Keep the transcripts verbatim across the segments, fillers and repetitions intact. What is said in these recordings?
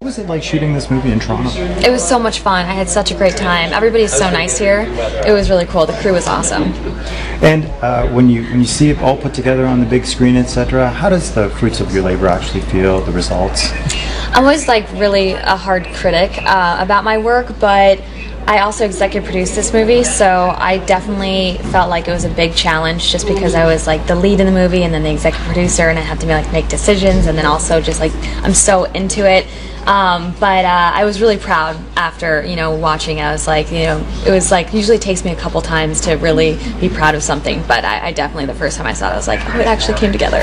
What was it like shooting this movie in Toronto? It was so much fun. I had such a great time. Everybody's so nice here. It was really cool. The crew was awesome. And uh, when you when you see it all put together on the big screen, et cetera, how does the fruits of your labor actually feel? The results? I'm always like really a hard critic uh, about my work, but I also executive produced this movie, so I definitely felt like it was a big challenge just because I was like the lead in the movie and then the executive producer, and I had to like make decisions, and then also just like I'm so into it. Um, but uh, I was really proud after, you know, watching. I was like, you know, it was like usually takes me a couple times to really be proud of something, but I, I definitely the first time I saw it, I was like, oh, it actually came together.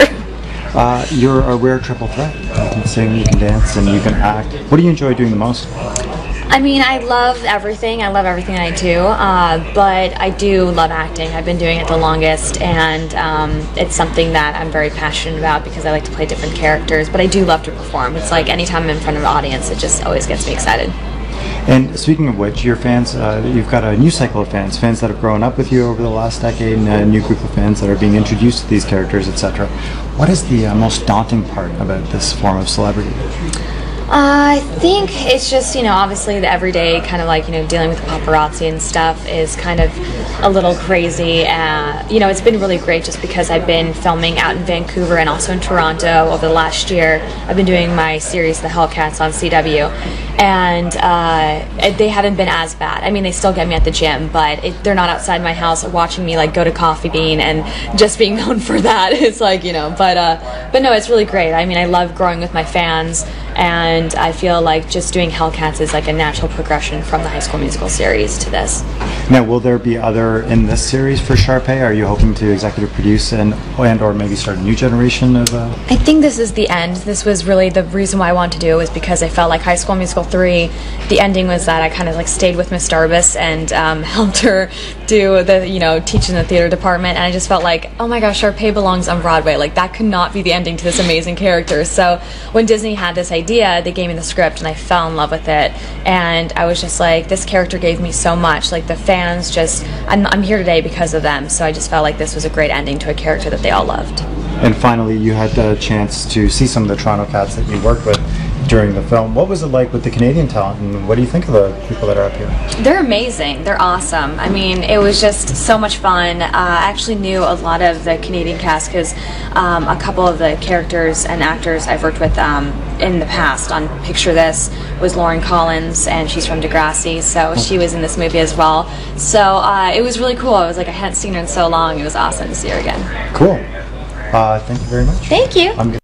Uh, you're a rare triple threat. You can sing, you can dance, and you can act. What do you enjoy doing the most? I mean, I love everything. I love everything I do, uh, but I do love acting. I've been doing it the longest, and um, it's something that I'm very passionate about because I like to play different characters, but I do love to perform. It's like anytime I'm in front of an audience, it just always gets me excited. And speaking of which, your fans, uh, you've got a new cycle of fans, fans that have grown up with you over the last decade, and a new group of fans that are being introduced to these characters, et cetera. What is the uh, most daunting part about this form of celebrity? Uh, I think it's just, you know, obviously the everyday kind of like, you know, dealing with the paparazzi and stuff is kind of a little crazy. Uh, you know, it's been really great just because I've been filming out in Vancouver and also in Toronto over the last year. I've been doing my series, The Hellcats, on C W, and uh, they haven't been as bad. I mean, they still get me at the gym, but it, they're not outside my house watching me like go to Coffee Bean and just being known for that. It's like, you know, but, uh, but no, it's really great. I mean, I love growing with my fans, and And I feel like just doing Hellcats is like a natural progression from the High School Musical series to this. Now, will there be other in this series for Sharpay? Are you hoping to executive produce and, and or maybe start a new generation of... Uh... I think this is the end. This was really the reason why I wanted to do it, was because I felt like High School Musical three, the ending was that I kind of like stayed with Miss Darbus and um, helped her do the, you know, teach in the theater department, and I just felt like, oh my gosh, Sharpay belongs on Broadway. Like, that could not be the ending to this amazing character. So when Disney had this idea, they gave me the script and I fell in love with it, and I was just like, this character gave me so much, like the fans just, I'm, I'm here today because of them, so I just felt like this was a great ending to a character that they all loved. And finally, you had the chance to see some of the Toronto cats that you worked with during the film. What was it like with the Canadian talent, and what do you think of the people that are up here? They're amazing. They're awesome. I mean, it was just so much fun. Uh, I actually knew a lot of the Canadian cast because um, a couple of the characters and actors I've worked with um, in the past on Picture This was Lauren Collins, and she's from Degrassi, so she was in this movie as well. So uh, it was really cool. I was like, I hadn't seen her in so long. It was awesome to see her again. Cool. Uh, thank you very much. Thank you. I'm